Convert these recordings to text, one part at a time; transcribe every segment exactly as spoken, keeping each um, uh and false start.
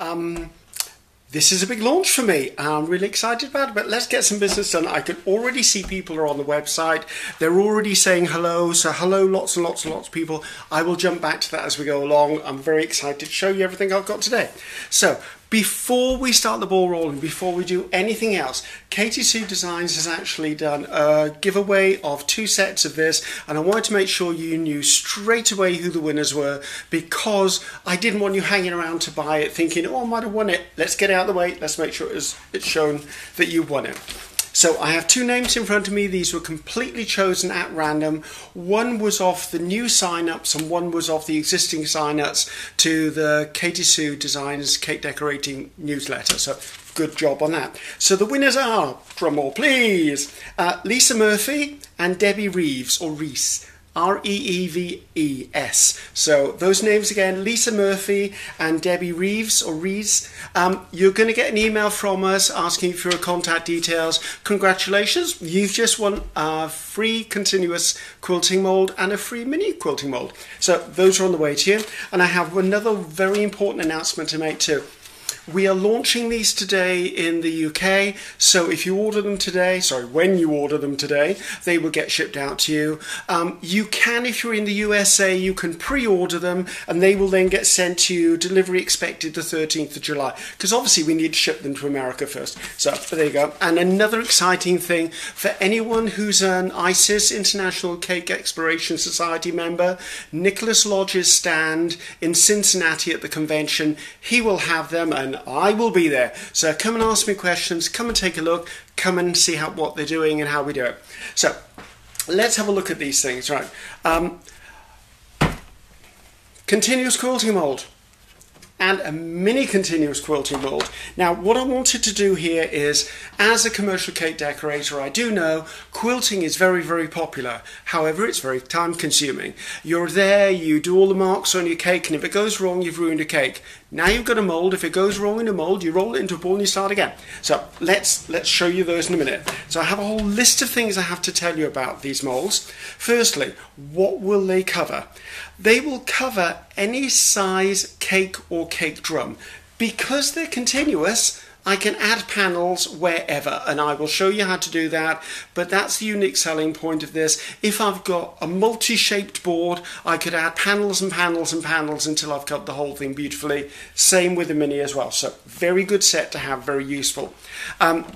Um, this is a big launch for me. I'm really excited about it, but let's get some business done. I can already see people are on the website. They're already saying hello. So hello, lots and lots and lots of people. I will jump back to that as we go along. I'm very excited to show you everything I've got today. So before we start the ball rolling, before we do anything else, Katy Sue Designs has actually done a giveaway of two sets of this, and I wanted to make sure you knew straight away who the winners were, because I didn't want you hanging around to buy it thinking, oh, I might have won it. Let's get it out of the way. Let's make sure it's shown that you won it. So I have two names in front of me. These were completely chosen at random. One was off the new sign-ups and one was off the existing sign-ups to the Katy Sue Designs Cake Decorating newsletter. So good job on that. So the winners are, drumroll please, uh, Lisa Murphy and Debbie Reeves, or Reese. R E E V E S. So those names again, Lisa Murphy and Debbie Reeves, or Reeves. Um, you're going to get an email from us asking for your contact details. Congratulations, you've just won a free continuous quilting mold and a free mini quilting mold. So those are on the way to you. And I have another very important announcement to make too. We are launching these today in the U K, so if you order them today, sorry, when you order them today, they will get shipped out to you. Um, you can, if you're in the U S A, you can pre-order them, and they will then get sent to you, delivery expected the thirteenth of July, because obviously we need to ship them to America first. So there you go. And another exciting thing, for anyone who's an I C E S, International Cake Exploration Society member, Nicholas Lodge's stand in Cincinnati at the convention, he will have them, and I will be there. So come and ask me questions, come and take a look, come and see how what they're doing and how we do it. So let's have a look at these things, right? Um, continuous quilting mold and a mini continuous quilting mold. Now, what I wanted to do here is, as a commercial cake decorator, I do know quilting is very, very popular. However, it's very time consuming. You're there, you do all the marks on your cake, and if it goes wrong, you've ruined a cake. Now you've got a mold. If it goes wrong in a mold, you roll it into a ball and you start again. So let's, let's show you those in a minute. So I have a whole list of things I have to tell you about these molds. Firstly, what will they cover? They will cover any size cake or cake drum. Because they're continuous, I can add panels wherever, and I will show you how to do that, but that's the unique selling point of this. If I've got a multi-shaped board, I could add panels and panels and panels until I've cut the whole thing beautifully. Same with the mini as well, so very good set to have, very useful. Um,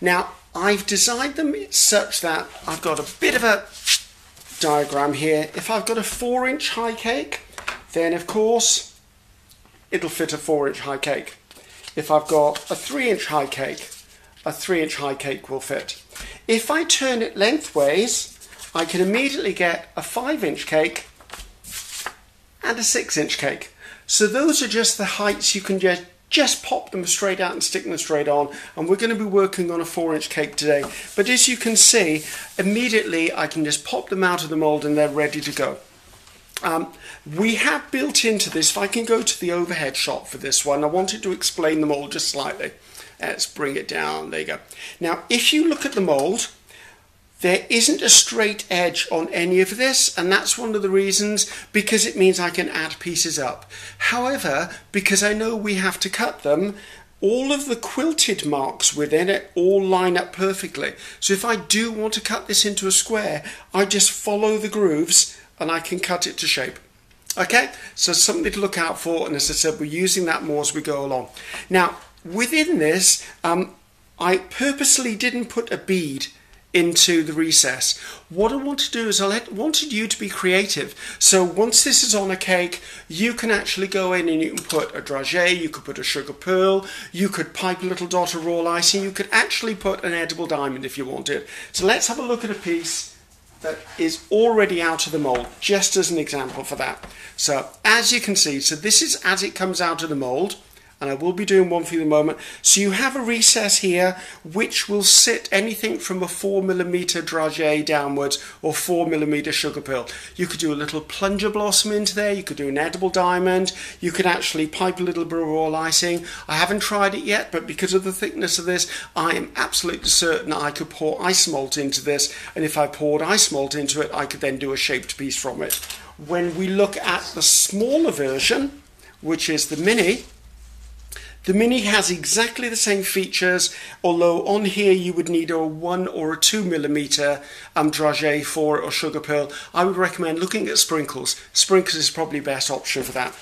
now, I've designed them such that I've got a bit of a diagram here. If I've got a four inch high cake, then of course, it'll fit a four inch high cake. If I've got a three inch high cake, a three inch high cake will fit. If I turn it lengthways, I can immediately get a five inch cake and a six inch cake. So those are just the heights. You can just, just pop them straight out and stick them straight on. And we're going to be working on a four inch cake today. But as you can see, immediately I can just pop them out of the mold and they're ready to go. Um, we have built into this, if I can go to the overhead shot for this one, I wanted to explain the mold just slightly. Let's bring it down, there you go. Now, if you look at the mold, there isn't a straight edge on any of this, and that's one of the reasons, because it means I can add pieces up. However, because I know we have to cut them, all of the quilted marks within it all line up perfectly. So if I do want to cut this into a square, I just follow the grooves and I can cut it to shape. Okay, so something to look out for, and as I said, we're using that more as we go along. Now, within this, um, I purposely didn't put a bead into the recess. What I want to do is I let, wanted you to be creative. So once this is on a cake, you can actually go in and you can put a dragée, you could put a sugar pearl, you could pipe a little dot of raw icing, you could actually put an edible diamond if you wanted. So let's have a look at a piece that is already out of the mold, just as an example for that. So as you can see, so this is as it comes out of the mold, and I will be doing one for you in a moment. So you have a recess here, which will sit anything from a four millimeter dragée downwards, or four millimeter sugar pearl. You could do a little plunger blossom into there, you could do an edible diamond, you could actually pipe a little bit of raw icing. I haven't tried it yet, but because of the thickness of this, I am absolutely certain that I could pour ice malt into this, and if I poured ice malt into it, I could then do a shaped piece from it. When we look at the smaller version, which is the mini, The Mini has exactly the same features, although on here you would need a one or a two millimeter um, dragée for or sugar pearl. I would recommend looking at sprinkles. Sprinkles is probably the best option for that.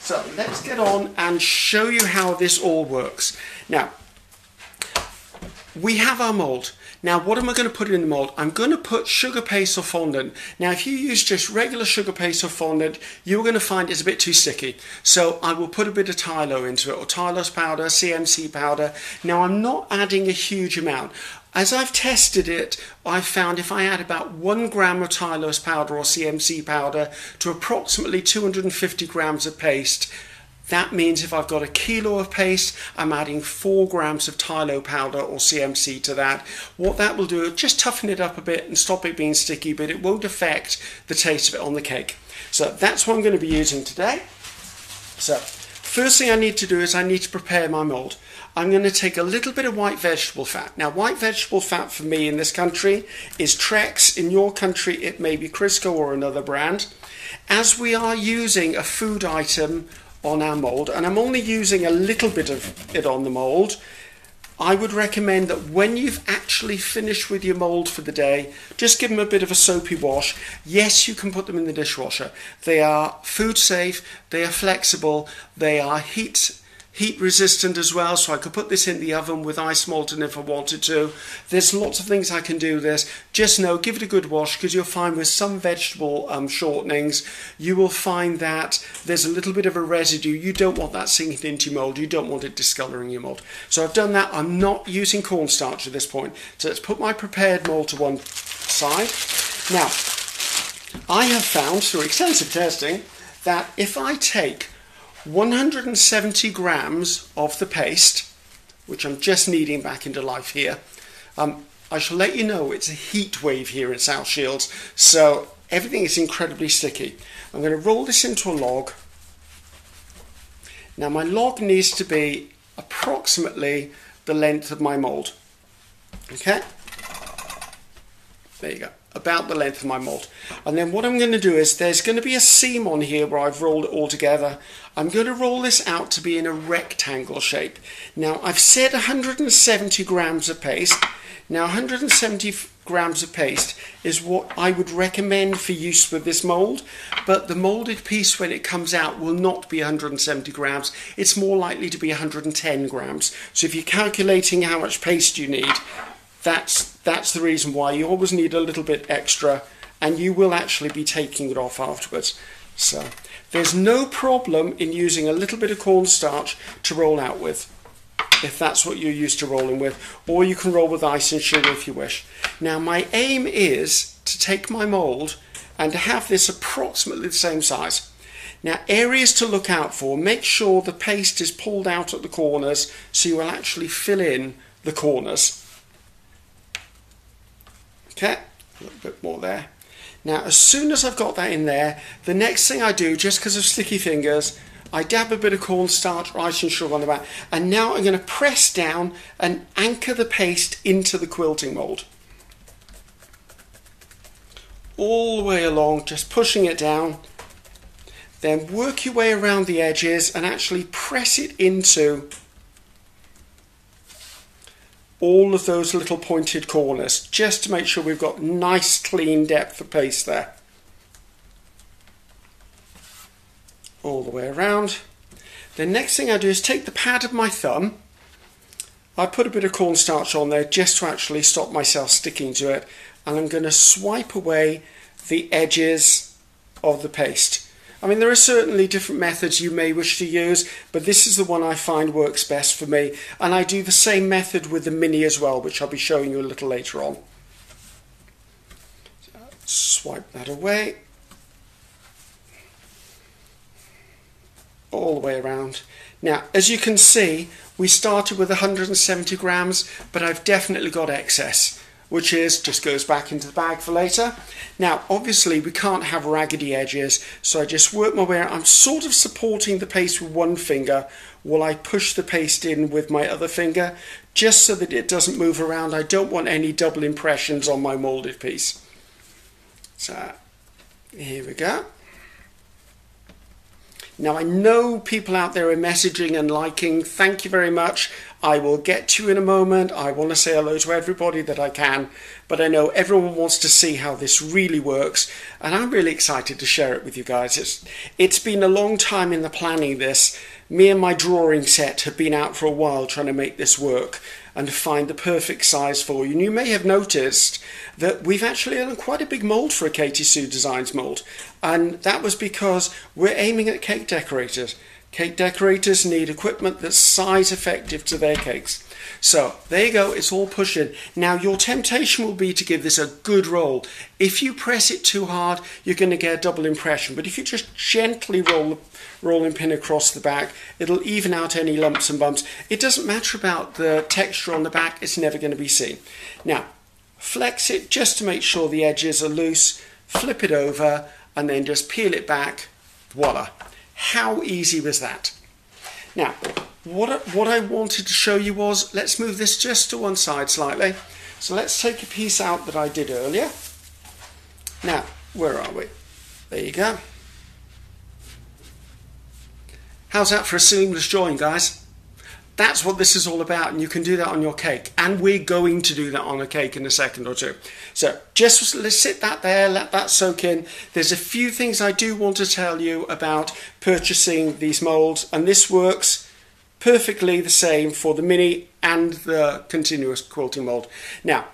So let's get on and show you how this all works. Now, we have our mold. Now, what am I going to put in the mold? I'm going to put sugar paste or fondant. Now, if you use just regular sugar paste or fondant, you're going to find it's a bit too sticky. So I will put a bit of Tylo into it, or Tylose powder, C M C powder. Now, I'm not adding a huge amount. As I've tested it, I've found if I add about one gram of Tylose powder or C M C powder to approximately two hundred fifty grams of paste, that means if I've got a kilo of paste, I'm adding four grams of Tylo powder or C M C to that. What that will do is just toughen it up a bit and stop it being sticky, but it won't affect the taste of it on the cake. So that's what I'm going to be using today. So first thing I need to do is I need to prepare my mold. I'm going to take a little bit of white vegetable fat. Now, white vegetable fat for me in this country is Trex. In your country, it may be Crisco or another brand. As we are using a food item on our mold, and I'm only using a little bit of it on the mold, I would recommend that when you've actually finished with your mold for the day, just give them a bit of a soapy wash. Yes, you can put them in the dishwasher. They are food safe, they are flexible, they are heat heat resistant as well, so I could put this in the oven with ice molten if I wanted to. There's lots of things I can do this. Just know, give it a good wash, because you'll find with some vegetable um, shortenings, you will find that there's a little bit of a residue. You don't want that sinking into your mold. You don't want it discoloring your mold. So I've done that. I'm not using cornstarch at this point. So let's put my prepared mold to one side. Now, I have found through extensive testing that if I take one hundred seventy grams of the paste, which I'm just kneading back into life here. Um, I shall let you know it's a heat wave here in South Shields, so everything is incredibly sticky. I'm going to roll this into a log. Now, my log needs to be approximately the length of my mold. Okay? There you go. About the length of my mold. And then what I'm going to do is there's going to be a seam on here where I've rolled it all together. I'm going to roll this out to be in a rectangle shape. Now, I've said one hundred seventy grams of paste. Now, one hundred seventy grams of paste is what I would recommend for use with this mold, but the molded piece when it comes out will not be one hundred seventy grams. It's more likely to be one hundred ten grams. So if you're calculating how much paste you need, That's, that's the reason why you always need a little bit extra, and you will actually be taking it off afterwards. So there's no problem in using a little bit of cornstarch to roll out with, if that's what you're used to rolling with, or you can roll with ice and sugar if you wish. Now, my aim is to take my mold and to have this approximately the same size. Now, areas to look out for: make sure the paste is pulled out at the corners, so you will actually fill in the corners. Okay, a little bit more there. Now, as soon as I've got that in there, the next thing I do, just because of sticky fingers, I dab a bit of cornstarch or ice and sugar on the back, and now I'm going to press down and anchor the paste into the quilting mold. All the way along, just pushing it down. Then work your way around the edges and actually press it into all of those little pointed corners, just to make sure we've got nice clean depth of paste there. All the way around. The next thing I do is take the pad of my thumb. I put a bit of cornstarch on there just to actually stop myself sticking to it, and I'm going to swipe away the edges of the paste. I mean, there are certainly different methods you may wish to use, but this is the one I find works best for me. And I do the same method with the Mini as well, which I'll be showing you a little later on. So, swipe that away. All the way around. Now, as you can see, we started with one hundred seventy grams, but I've definitely got excess, which is just goes back into the bag for later. Now, obviously, we can't have raggedy edges, so I just work my way out. I'm sort of supporting the paste with one finger while I push the paste in with my other finger, just so that it doesn't move around. I don't want any double impressions on my molded piece. So, here we go. Now, I know people out there are messaging and liking. Thank you very much. I will get to you in a moment. I want to say hello to everybody that I can, but I know everyone wants to see how this really works, and I'm really excited to share it with you guys. It's, it's been a long time in the planning this. Me and my drawing set have been out for a while trying to make this work and find the perfect size for you. And you may have noticed that we've actually done quite a big mould for a Katy Sue Designs mould, and that was because we're aiming at cake decorators. Cake decorators need equipment that's size effective to their cakes. So there you go, it's all pushing. Now your temptation will be to give this a good roll. If you press it too hard, you're going to get a double impression. But if you just gently roll the rolling pin across the back, it'll even out any lumps and bumps. It doesn't matter about the texture on the back, it's never going to be seen. Now, flex it just to make sure the edges are loose, flip it over, and then just peel it back. Voila. How easy was that? Now, what, what I wanted to show you was, let's move this just to one side slightly. So let's take a piece out that I did earlier. Now, where are we? There you go. How's that for a seamless join, guys? That's what this is all about, and you can do that on your cake. And we're going to do that on a cake in a second or two. So just let's sit that there, let that soak in. There's a few things I do want to tell you about purchasing these molds, and this works perfectly the same for the mini and the continuous quilting mold. Now,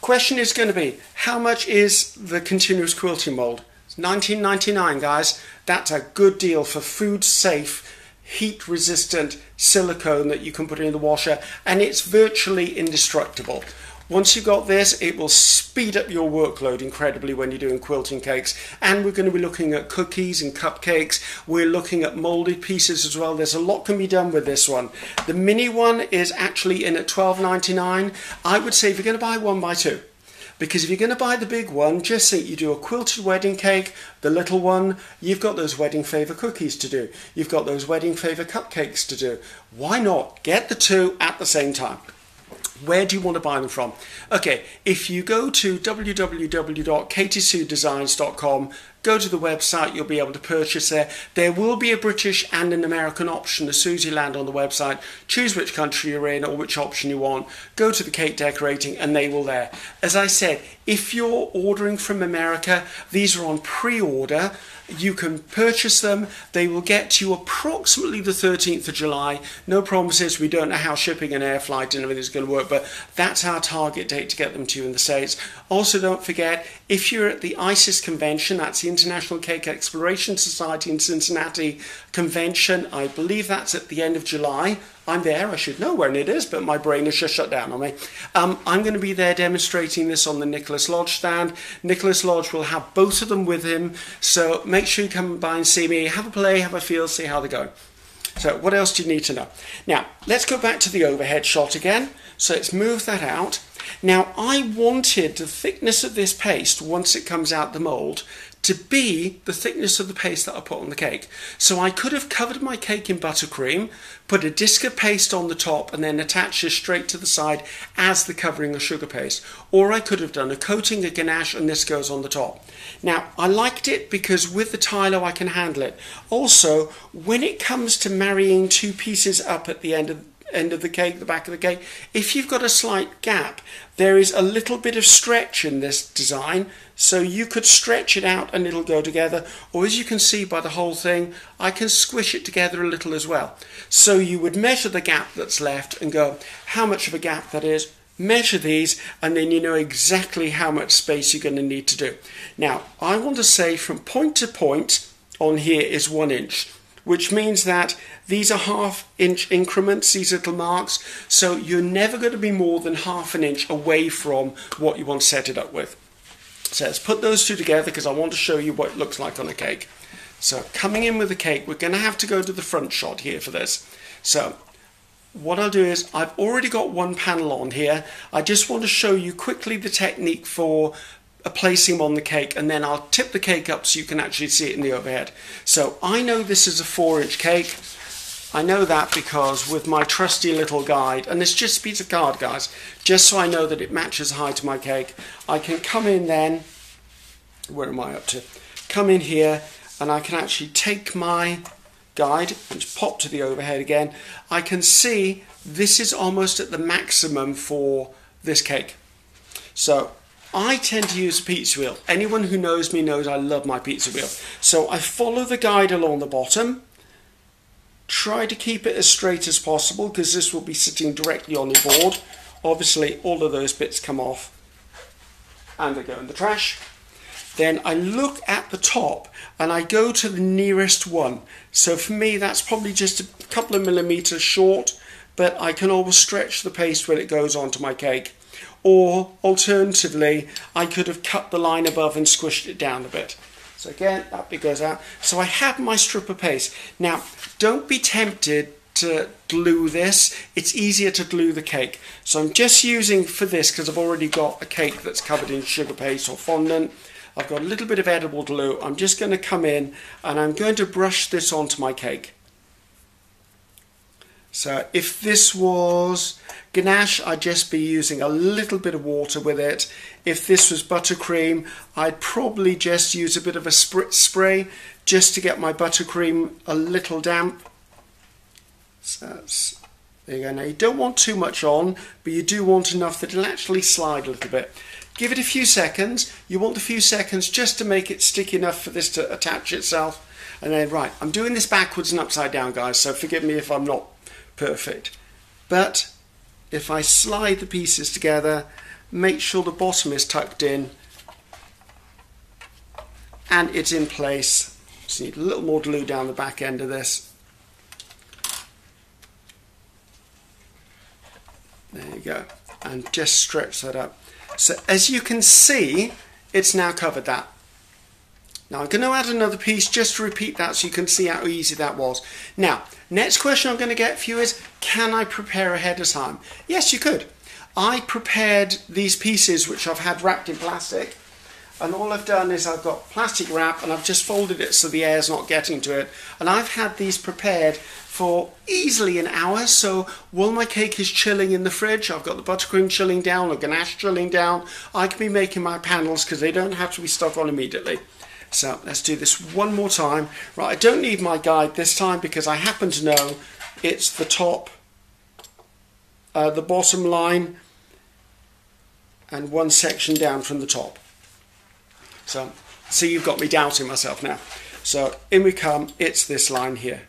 question is going to be, how much is the continuous quilting mold? It's nineteen ninety-nine, guys. That's a good deal for food safe, heat resistant silicone that you can put in the washer, and it's virtually indestructible. Once you've got this, it will speed up your workload incredibly when you're doing quilting cakes. And we're going to be looking at cookies and cupcakes. We're looking at molded pieces as well. There's a lot can be done with this one. The mini one is actually in at twelve ninety-nine. I would say if you're going to buy one, buy two. Because if you're going to buy the big one, just think you do a quilted wedding cake, the little one, you've got those wedding favour cookies to do. You've got those wedding favour cupcakes to do. Why not get the two at the same time? Where do you want to buy them from? Okay, if you go to w w w dot katy sue designs dot com, go to the website, you'll be able to purchase there. There will be a British and an American option as soon as you land on the website. Choose which country you're in or which option you want. Go to the cake decorating and they will there. As I said, if you're ordering from America, these are on pre-order. You can purchase them. They will get to you approximately the thirteenth of July. No promises. We don't know how shipping and air flight and everything is going to work, but that's our target date to get them to you in the States. Also, don't forget, if you're at the ICES convention, that's the International Cake Exploration Society in Cincinnati convention, I believe that's at the end of July. I'm there, I should know when it is, but my brain has just shut down on me. Um, I'm going to be there demonstrating this on the Nicholas Lodge stand. Nicholas Lodge will have both of them with him, so make sure you come by and see me, have a play, have a feel, see how they go. So what else do you need to know? Now, let's go back to the overhead shot again. So let's move that out. Now, I wanted the thickness of this paste, once it comes out the mould, to be the thickness of the paste that I put on the cake. So I could have covered my cake in buttercream, put a disc of paste on the top, and then attach this straight to the side as the covering of sugar paste. Or I could have done a coating of ganache and this goes on the top. Now, I liked it because with the Tylo I can handle it. Also, when it comes to marrying two pieces up at the end of end of the cake, the back of the cake, if you've got a slight gap, there is a little bit of stretch in this design, so you could stretch it out and it'll go together, or as you can see by the whole thing, I can squish it together a little as well. So you would measure the gap that's left and go, how much of a gap that is, measure these, and then you know exactly how much space you're going to need to do. Now, I want to say from point to point on here is one inch, which means that these are half inch increments, these little marks, so you're never going to be more than half an inch away from what you want to set it up with. So let's put those two together because I want to show you what it looks like on a cake. So coming in with the cake, we're going to have to go to the front shot here for this. So what I'll do is, I've already got one panel on here. I just want to show you quickly the technique for placing them on the cake, and then I'll tip the cake up so you can actually see it in the overhead. So I know this is a four inch cake. I know that because with my trusty little guide, and it's just a piece of card, guys, just so I know that it matches the height of my cake, I can come in then, where am I up to? Come in here and I can actually take my guide and just pop to the overhead again, I can see this is almost at the maximum for this cake. So I tend to use a pizza wheel. Anyone who knows me knows I love my pizza wheel. So I follow the guide along the bottom, try to keep it as straight as possible because this will be sitting directly on the board. Obviously all of those bits come off and they go in the trash. Then I look at the top and I go to the nearest one. So for me that's probably just a couple of millimeters short, but I can always stretch the paste when it goes onto my cake. Or alternatively, I could have cut the line above and squished it down a bit. So again, that bit goes out. So I have my strip of paste. Now, don't be tempted to glue this. It's easier to glue the cake. So I'm just using for this, because I've already got a cake that's covered in sugar paste or fondant. I've got a little bit of edible glue. I'm just going to come in and I'm going to brush this onto my cake. So if this was ganache, I'd just be using a little bit of water with it. If this was buttercream, I'd probably just use a bit of a spritz spray just to get my buttercream a little damp. So that's, there you go. Now you don't want too much on, but you do want enough that it'll actually slide a little bit. Give it a few seconds. You want a few seconds just to make it stick enough for this to attach itself. And then, right, I'm doing this backwards and upside down, guys, so forgive me if I'm not perfect, but if I slide the pieces together, make sure the bottom is tucked in and it's in place. Just need a little more glue down the back end of this. There you go, and just stretch that up. So as you can see, it's now covered that. Now I'm going to add another piece just to repeat that so you can see how easy that was. Now, next question I'm going to get for you is, can I prepare ahead of time? Yes, you could. I prepared these pieces which I've had wrapped in plastic, and all I've done is I've got plastic wrap and I've just folded it so the air's not getting to it, and I've had these prepared for easily an hour. So while my cake is chilling in the fridge, I've got the buttercream chilling down or ganache chilling down, I can be making my panels because they don't have to be stuck on immediately. So let's do this one more time. Right, I don't need my guide this time because I happen to know it's the top, uh, the bottom line, and one section down from the top. So, see, you've got me doubting myself now. So in we come, it's this line here.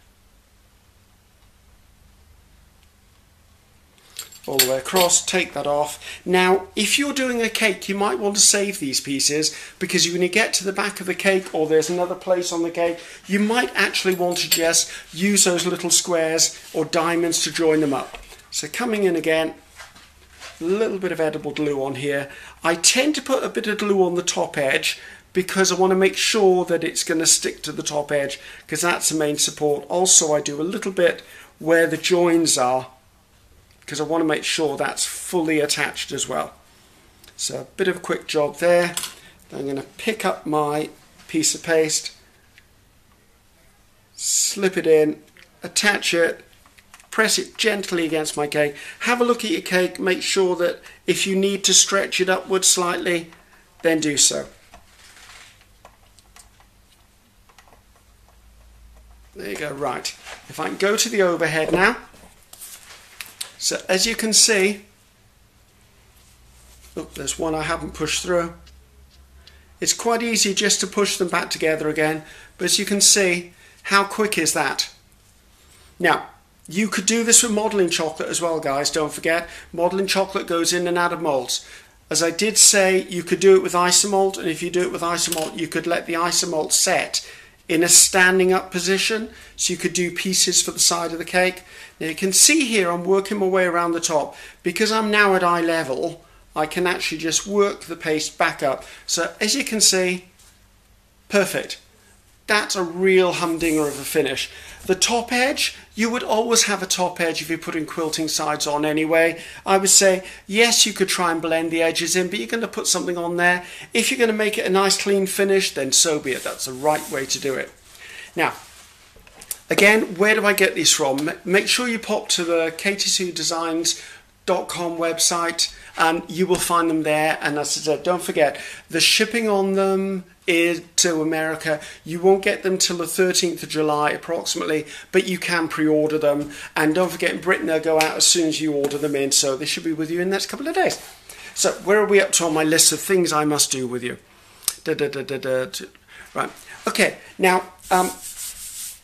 All the way across, take that off. Now, if you're doing a cake, you might want to save these pieces because you're going to get to the back of the cake or there's another place on the cake. You might actually want to just use those little squares or diamonds to join them up. So coming in again, a little bit of edible glue on here. I tend to put a bit of glue on the top edge because I want to make sure that it's going to stick to the top edge because that's the main support. Also, I do a little bit where the joins are, because I want to make sure that's fully attached as well. So a bit of a quick job there. I'm going to pick up my piece of paste, slip it in, attach it, press it gently against my cake. Have a look at your cake, make sure that if you need to stretch it upwards slightly, then do so. There you go, right. If I can go to the overhead now. So as you can see, oh, there's one I haven't pushed through. It's quite easy just to push them back together again, but as you can see, how quick is that? Now, you could do this with modeling chocolate as well, guys, don't forget. Modeling chocolate goes in and out of molds. As I did say, you could do it with isomalt, and if you do it with isomalt, you could let the isomalt set in a standing up position, so you could do pieces for the side of the cake. Now you can see here I'm working my way around the top. Because I'm now at eye level, I can actually just work the paste back up. So as you can see, perfect. That's a real humdinger of a finish. The top edge, you would always have a top edge if you're putting quilting sides on anyway. I would say, yes, you could try and blend the edges in, but you're going to put something on there. If you're going to make it a nice clean finish, then so be it. That's the right way to do it. Now, again, where do I get these from? Make sure you pop to the Katy Sue Designs dot com website and you will find them there. And as I said, don't forget the shipping on them is to America. You won't get them till the thirteenth of July approximately, but you can pre-order them. And don't forget, in Britain they'll go out as soon as you order them in, so they should be with you in the next couple of days. So where are we up to on my list of things I must do with you? Da, da, da, da, da, da. Right, okay, now um,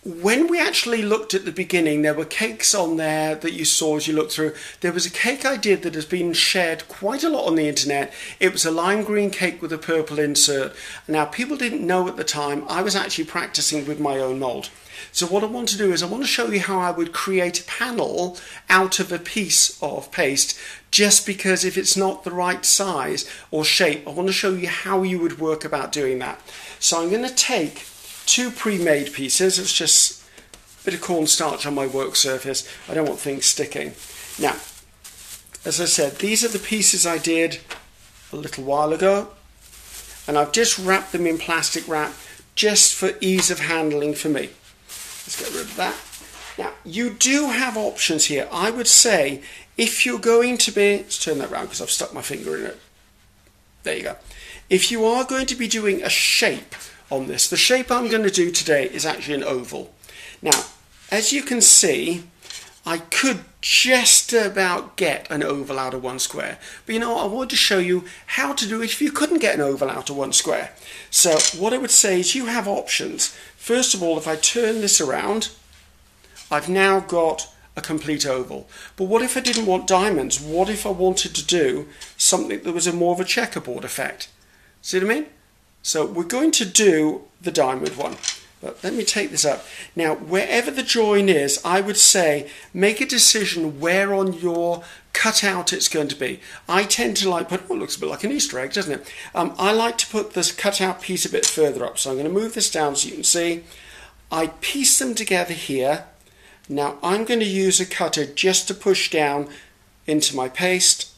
when we actually looked at the beginning, there were cakes on there that you saw as you looked through. There was a cake I did that has been shared quite a lot on the internet. It was a lime green cake with a purple insert. Now, people didn't know at the time, I was actually practicing with my own mold. So what I want to do is I want to show you how I would create a panel out of a piece of paste, just because if it's not the right size or shape, I want to show you how you would work about doing that. So I'm going to take two pre-made pieces. It's just a bit of cornstarch on my work surface. I don't want things sticking. Now, as I said, these are the pieces I did a little while ago, and I've just wrapped them in plastic wrap just for ease of handling for me. Let's get rid of that. Now, you do have options here. I would say if you're going to be, let's turn that around because I've stuck my finger in it. There you go. If you are going to be doing a shape on this, the shape I'm going to do today is actually an oval. Now, as you can see, I could just about get an oval out of one square, but you know what? I wanted to show you how to do it if you couldn't get an oval out of one square. So what I would say is you have options. First of all, if I turn this around, I've now got a complete oval. But what if I didn't want diamonds? What if I wanted to do something that was a more of a checkerboard effect? See what I mean? So we're going to do the diamond one. But let me take this up. Now, wherever the join is, I would say make a decision where on your cutout it's going to be. I tend to like put, oh, it looks a bit like an Easter egg, doesn't it? Um, I like to put this cutout piece a bit further up. So I'm going to move this down so you can see. I piece them together here. Now I'm going to use a cutter just to push down into my paste.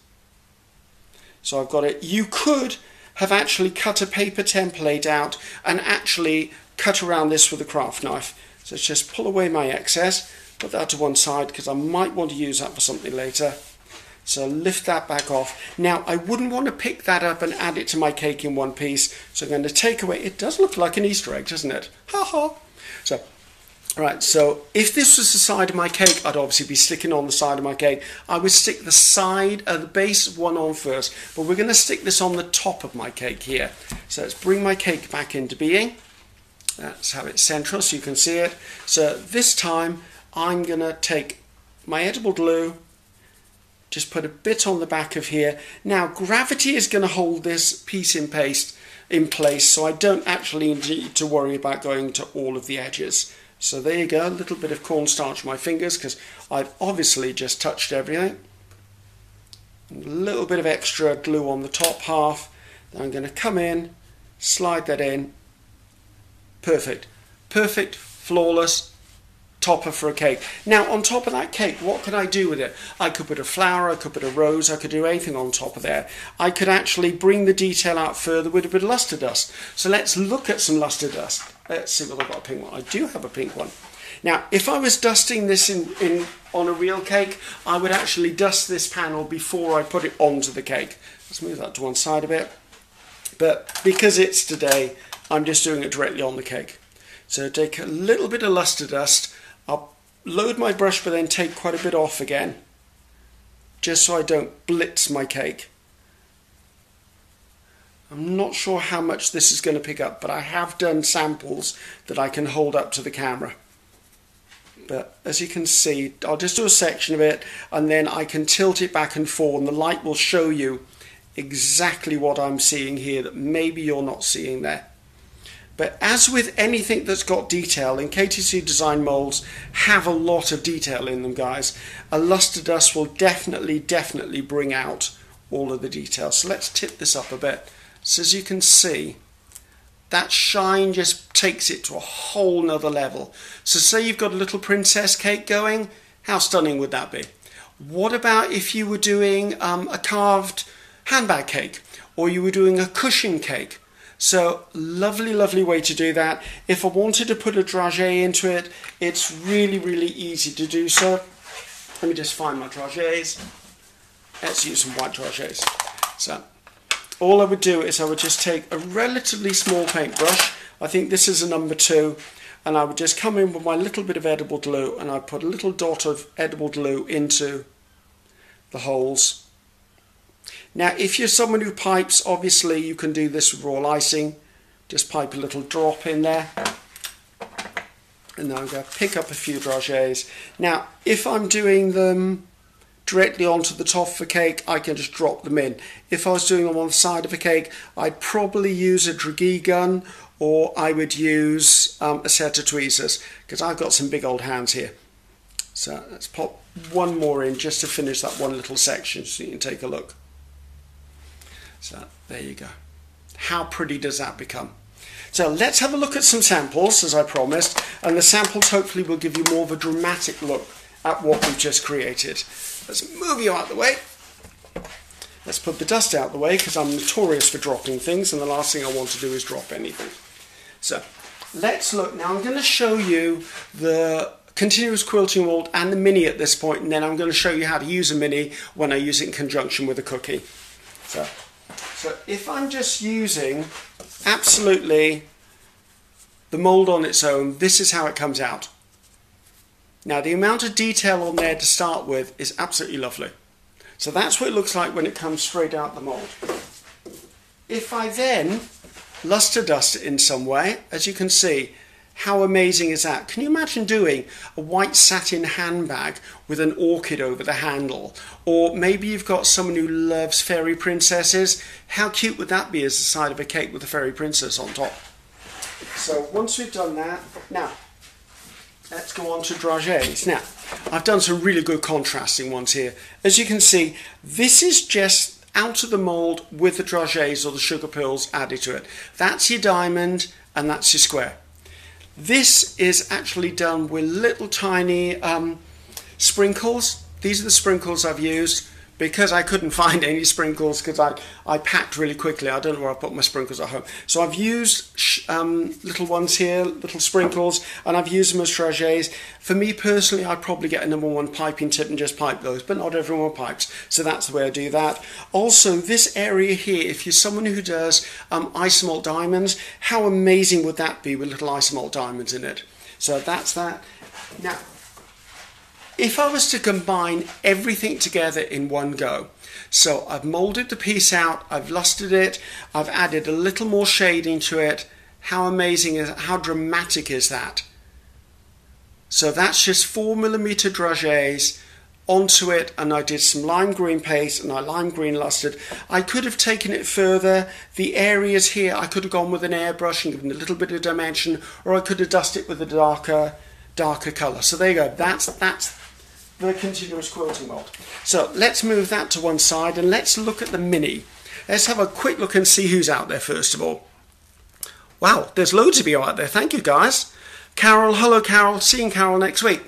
So I've got it. You could have actually cut a paper template out and actually cut around this with a craft knife. So let's just pull away my excess, put that to one side because I might want to use that for something later. So lift that back off. Now I wouldn't want to pick that up and add it to my cake in one piece. So I'm going to take away, it does look like an Easter egg, doesn't it? Ha ha. So, right, so if this was the side of my cake, I'd obviously be sticking on the side of my cake. I would stick the side of the base one on first, but we're going to stick this on the top of my cake here. So let's bring my cake back into being. Let's have it central so you can see it. So this time I'm going to take my edible glue, just put a bit on the back of here. Now gravity is going to hold this piece in paste in place, so I don't actually need to worry about going to all of the edges. So there you go, a little bit of cornstarch on my fingers because I've obviously just touched everything. A little bit of extra glue on the top half. Then I'm going to come in, slide that in. Perfect. Perfect, flawless topper for a cake. Now on top of that cake, what could I do with it? I could put a flower, I could put a rose, I could do anything on top of there. I could actually bring the detail out further with a bit of luster dust. So let's look at some luster dust. Let's see whether I've got a pink one. I do have a pink one. Now, if I was dusting this in, in on a real cake, I would actually dust this panel before I put it onto the cake. Let's move that to one side a bit. But because it's today, I'm just doing it directly on the cake. So take a little bit of luster dust. I'll load my brush, but then take quite a bit off again, just so I don't blitz my cake. I'm not sure how much this is going to pick up, but I have done samples that I can hold up to the camera. But as you can see, I'll just do a section of it, and then I can tilt it back and forth, and the light will show you exactly what I'm seeing here that maybe you're not seeing there. But as with anything that's got detail, and Katy Sue Design molds have a lot of detail in them, guys, a luster dust will definitely, definitely bring out all of the detail. So let's tip this up a bit. So as you can see, that shine just takes it to a whole nother level. So say you've got a little princess cake going, how stunning would that be? What about if you were doing um, a carved handbag cake, or you were doing a cushion cake? So lovely, lovely way to do that. If I wanted to put a dragée into it, it's really, really easy to do so. Let me just find my dragées. Let's use some white dragées. So all I would do is I would just take a relatively small paintbrush. I think this is a number two, and I would just come in with my little bit of edible glue, and I'd put a little dot of edible glue into the holes. Now, if you're someone who pipes, obviously you can do this with raw icing. Just pipe a little drop in there. And then I'm going to pick up a few dragées. Now, if I'm doing them directly onto the top of a cake, I can just drop them in. If I was doing them on the side of a cake, I'd probably use a dragee gun, or I would use um, a set of tweezers, because I've got some big old hands here. So let's pop one more in just to finish that one little section so you can take a look. So there you go. How pretty does that become? So let's have a look at some samples, as I promised, and the samples hopefully will give you more of a dramatic look at what we've just created. Let's move you out of the way. Let's put the dust out of the way, because I'm notorious for dropping things, and the last thing I want to do is drop anything. So let's look. Now I'm going to show you the continuous quilting mold and the mini at this point, and then I'm going to show you how to use a mini when I use it in conjunction with a cookie. So, so if I'm just using absolutely the mold on its own, this is how it comes out. Now the amount of detail on there to start with is absolutely lovely. So that's what it looks like when it comes straight out the mold. If I then luster dust it in some way, as you can see, how amazing is that? Can you imagine doing a white satin handbag with an orchid over the handle? Or maybe you've got someone who loves fairy princesses. How cute would that be as the side of a cake with a fairy princess on top? So once we've done that, now let's go on to dragées. Now, I've done some really good contrasting ones here. As you can see, this is just out of the mold with the dragées or the sugar pearls added to it. That's your diamond and that's your square. This is actually done with little tiny um, sprinkles. These are the sprinkles I've used because I couldn't find any sprinkles because I, I packed really quickly. I don't know where I put my sprinkles at home. So I've used um, little ones here, little sprinkles, and I've used them as trajets. For me personally, I'd probably get a number one piping tip and just pipe those, but not everyone pipes. So that's the way I do that. Also, this area here, if you're someone who does um, isomalt diamonds, how amazing would that be with little isomalt diamonds in it? So that's that. Now, if I was to combine everything together in one go, so I've molded the piece out, I've lustered it, I've added a little more shading to it, how amazing is, how dramatic is that? So that's just four millimeter dragées onto it, and I did some lime green paste and I lime green lustered. I could have taken it further. The areas here, I could have gone with an airbrush and given a little bit of dimension, or I could have dusted it with a darker, darker color. So there you go, that's, that's, the continuous quilting mold. So let's move that to one side and let's look at the mini. Let's have a quick look and see who's out there first of all. Wow, there's loads of you out there. Thank you guys. Carol, hello Carol. Seeing Carol next week.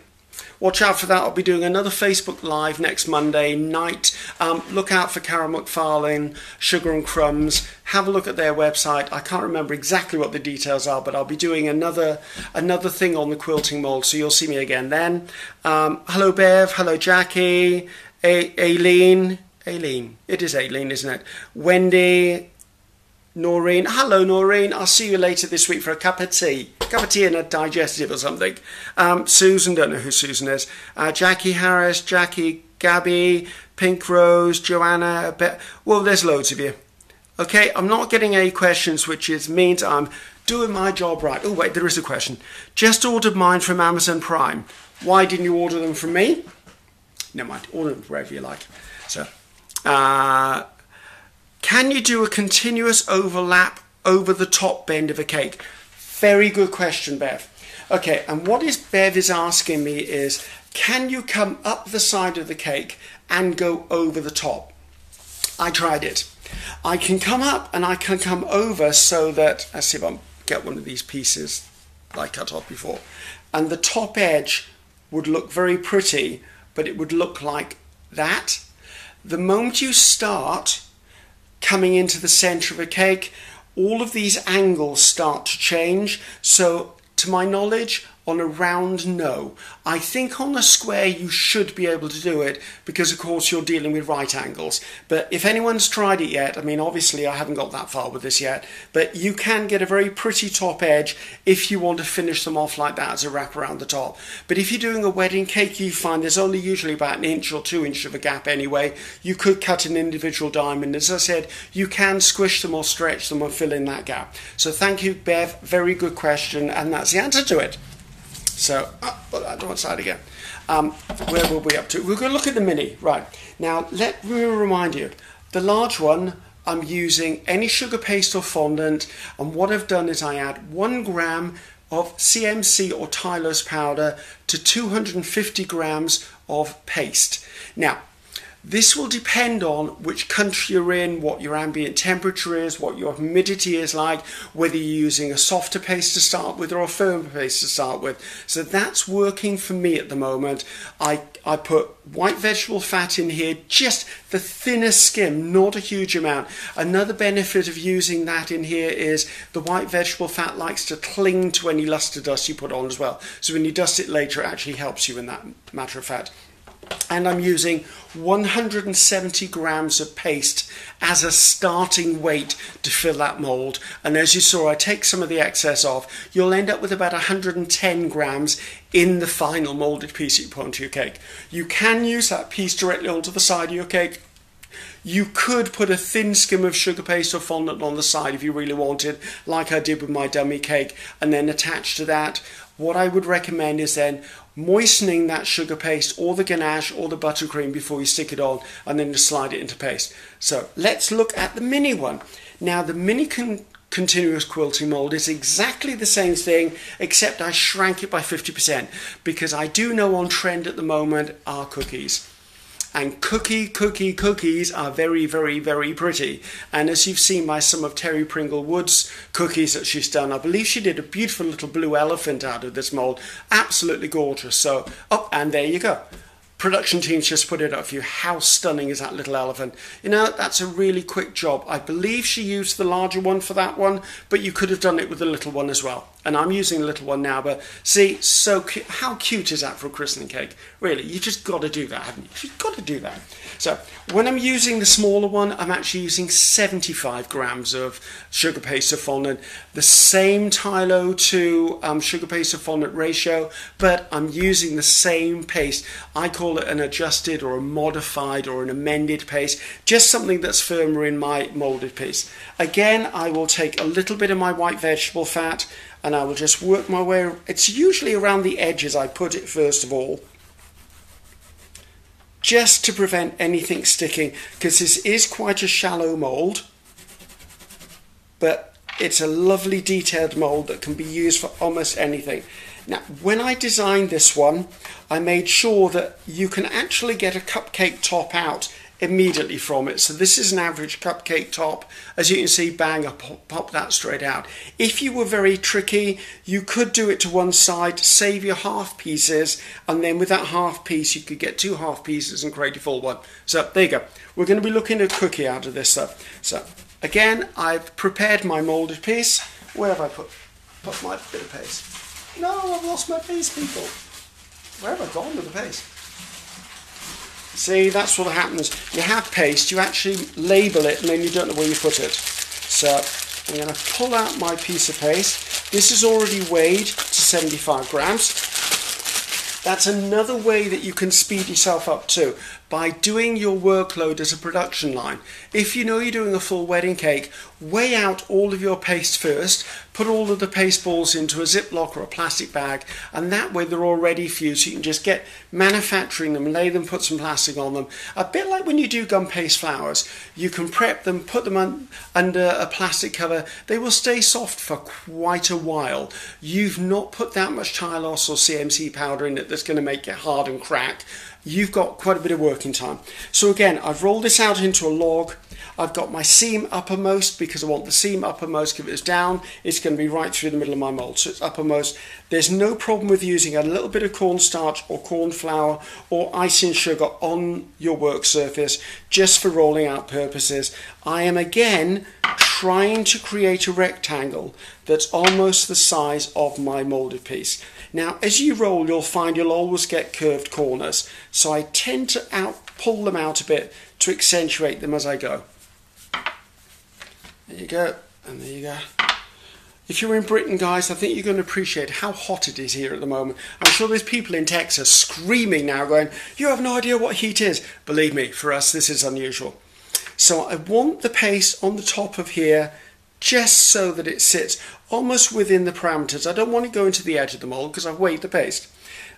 Watch out for that. I'll be doing another Facebook Live next Monday night. Um, look out for Cara McFarling, Sugar and Crumbs. Have a look at their website. I can't remember exactly what the details are, but I'll be doing another another thing on the quilting mold, so you'll see me again then. Um, hello, Bev. Hello, Jackie. A Aileen. Aileen. It is Aileen, isn't it? Wendy. Noreen. Hello, Noreen. I'll see you later this week for a cup of tea. Cup of tea and a digestive or something. Um, Susan, don't know who Susan is. Uh, Jackie Harris, Jackie, Gabby, Pink Rose, Joanna. Be well, there's loads of you. Okay, I'm not getting any questions, which is, means I'm doing my job right. Oh, wait, there is a question. Just ordered mine from Amazon Prime. Why didn't you order them from me? Never mind. Order them wherever you like. So, uh, can you do a continuous overlap over the top bend of a cake? Very good question, Bev. Okay, and what is Bev is asking me is, can you come up the side of the cake and go over the top? I tried it. I can come up and I can come over so that, let's see if I get one of these pieces that I cut off before. And the top edge would look very pretty, but it would look like that. The moment you start coming into the center of a cake, all of these angles start to change, so to my knowledge, on a round, no. I think on a square you should be able to do it because, of course, you're dealing with right angles. But if anyone's tried it yet, I mean, obviously I haven't got that far with this yet, but you can get a very pretty top edge if you want to finish them off like that as a wrap around the top. But if you're doing a wedding cake, you find there's only usually about an inch or two inch of a gap anyway. You could cut an individual diamond. As I said, you can squish them or stretch them and fill in that gap. So thank you, Bev. Very good question, and that's the answer to it. So, oh, put that to one side again. Um, where were we up to? We're going to look at the mini. Right. Now, let me remind you, the large one, I'm using any sugar paste or fondant. And what I've done is I add one gram of C M C or Tylose powder to two hundred fifty grams of paste. Now, this will depend on which country you're in, what your ambient temperature is, what your humidity is like, whether you're using a softer paste to start with or a firmer paste to start with. So that's working for me at the moment. I, I put white vegetable fat in here, just the thinnest skim, not a huge amount. Another benefit of using that in here is the white vegetable fat likes to cling to any luster dust you put on as well. So when you dust it later, it actually helps you in that matter of fact. And I'm using one hundred seventy grams of paste as a starting weight to fill that mould. And as you saw, I take some of the excess off. You'll end up with about one hundred ten grams in the final moulded piece that you put onto your cake. You can use that piece directly onto the side of your cake. You could put a thin skim of sugar paste or fondant on the side if you really wanted, like I did with my dummy cake, and then attach to that. What I would recommend is then moistening that sugar paste or the ganache or the buttercream before you stick it on, and then just slide it into paste. So let's look at the mini one. Now the mini con continuous quilting mold is exactly the same thing, except I shrank it by fifty percent because I do know on trend at the moment are cookies. And cookie, cookie, cookies are very, very, very pretty. And as you've seen by some of Terry Pringle Wood's cookies that she's done, I believe she did a beautiful little blue elephant out of this mold. Absolutely gorgeous. So, oh, and there you go. Production team's just put it up for you. How stunning is that little elephant? You know, that's a really quick job. I believe she used the larger one for that one, but you could have done it with the little one as well. And I'm using the little one now, but see, so cu how cute is that for a christening cake? Really, you just got to do that, haven't you? You've got to do that. So when I'm using the smaller one, I'm actually using seventy-five grams of sugar paste or fondant, the same Tylo to um, sugar paste or fondant ratio, but I'm using the same paste. I call it an adjusted or a modified or an amended paste, just something that's firmer in my molded piece. Again, I will take a little bit of my white vegetable fat and I will just work my way. It's usually around the edges I put it first of all, just to prevent anything sticking, because this is quite a shallow mold, but it's a lovely detailed mold that can be used for almost anything. Now, when I designed this one, I made sure that you can actually get a cupcake top out immediately from it. So this is an average cupcake top. As you can see, bang, I pop, pop that straight out. If you were very tricky, you could do it to one side, save your half pieces, and then with that half piece, you could get two half pieces and create a full one. So there you go. We're going to be looking at a cookie out of this stuff. So again, I've prepared my molded piece. Where have I put, put my bit of paste? No, I've lost my paste, people. Where have I gone with the paste? See, that's what happens. You have paste, you actually label it, and then you don't know where you put it. So I'm going to pull out my piece of paste. This is already weighed to seventy-five grams. That's another way that you can speed yourself up too, by doing your workload as a production line. If you know you're doing a full wedding cake, weigh out all of your paste first, put all of the paste balls into a Ziploc or a plastic bag, and that way they're all ready for you, so you can just get manufacturing them, lay them, put some plastic on them. A bit like when you do gum paste flowers, you can prep them, put them un under a plastic cover. They will stay soft for quite a while. You've not put that much Tylose or C M C powder in it that's going to make it hard and crack. You've got quite a bit of working time. So again, I've rolled this out into a log. I've got my seam uppermost because I want the seam uppermost. If it's down, it's going to be right through the middle of my mold, so it's uppermost. There's no problem with using a little bit of cornstarch or corn flour or icing sugar on your work surface just for rolling out purposes. I am again trying to create a rectangle that's almost the size of my molded piece. Now, as you roll, you'll find you'll always get curved corners, so I tend to out pull them out a bit to accentuate them as I go. There you go, and there you go. If you're in Britain, guys, I think you're going to appreciate how hot it is here at the moment. I'm sure there's people in Texas screaming now going, you have no idea what heat is. Believe me, for us, this is unusual. So I want the paste on the top of here just so that it sits almost within the parameters. I don't want it going to the edge of the mold because I've weighed the paste.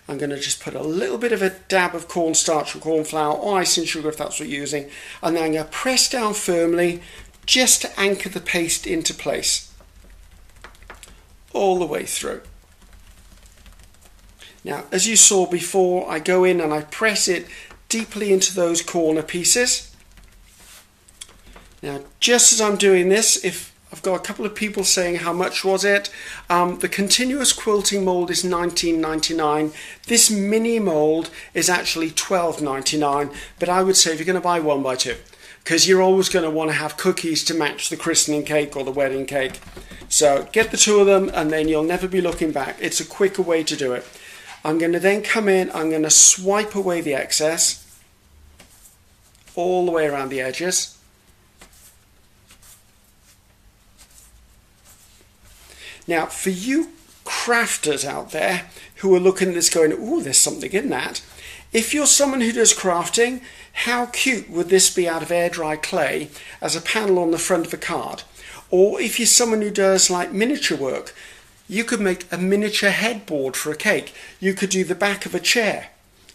I'm going to just put a little bit of a dab of cornstarch or corn flour or icing sugar if that's what you're using. And then I'm going to press down firmly just to anchor the paste into place. All the way through. Now, as you saw before, I go in and I press it deeply into those corner pieces. Now, just as I'm doing this, if I've got a couple of people saying how much was it, um, the continuous quilting mold is nineteen ninety-nine. This mini mold is actually twelve ninety-nine, but I would say if you're going to buy one by two, because you're always going to want to have cookies to match the christening cake or the wedding cake. So get the two of them and then you'll never be looking back. It's a quicker way to do it. I'm going to then come in, I'm going to swipe away the excess all the way around the edges. Now for you crafters out there who are looking at this going, oh, there's something in that. If you're someone who does crafting, how cute would this be out of air dry clay as a panel on the front of a card? Or if you're someone who does like miniature work, you could make a miniature headboard for a cake. You could do the back of a chair.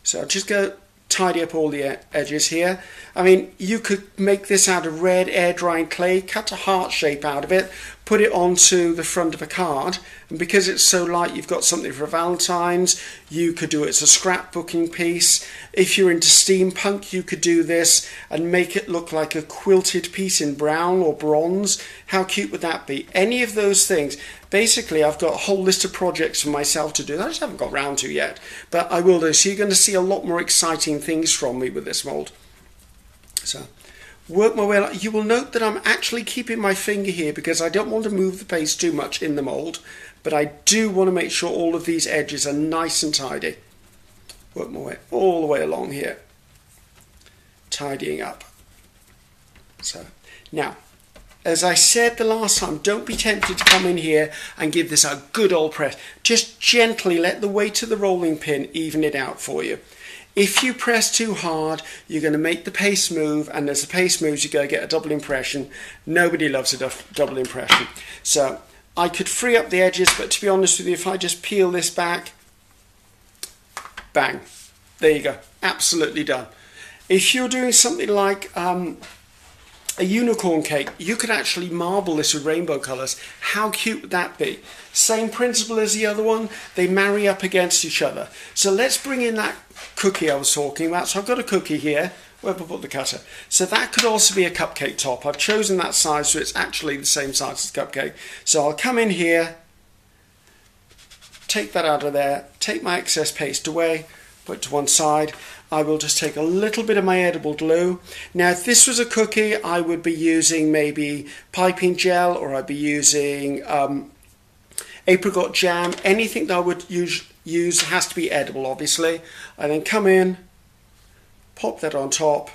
So I'll just go tidy up all the edges here. I mean, you could make this out of red air drying clay, cut a heart shape out of it, put it onto the front of a card. And because it's so light, you've got something for Valentine's. You could do it as a scrapbooking piece. If you're into steampunk, you could do this and make it look like a quilted piece in brown or bronze. How cute would that be? Any of those things. Basically, I've got a whole list of projects for myself to do that I just haven't got round to yet, but I will do. So you're going to see a lot more exciting things from me with this mold. So work my way along. You will note that I'm actually keeping my finger here because I don't want to move the paste too much in the mold, but I do want to make sure all of these edges are nice and tidy. Work my way all the way along here, tidying up. So now, as I said the last time, don't be tempted to come in here and give this a good old press. Just gently let the weight of the rolling pin even it out for you. If you press too hard, you're going to make the paste move, and as the paste moves, you're going to get a double impression. Nobody loves a double impression. So I could free up the edges, but to be honest with you, if I just peel this back, bang, there you go, absolutely done. If you're doing something like um, a unicorn cake, you could actually marble this with rainbow colours. How cute would that be? Same principle as the other one, they marry up against each other. So let's bring in that cookie I was talking about. So I've got a cookie here. Where have I put the cutter? So that could also be a cupcake top. I've chosen that size so it's actually the same size as the cupcake. So I'll come in here, take that out of there, take my excess paste away, put it to one side. I will just take a little bit of my edible glue. Now, if this was a cookie, I would be using maybe piping gel, or I'd be using um, apricot jam. Anything that I would use, use has to be edible, obviously. I then come in, pop that on top.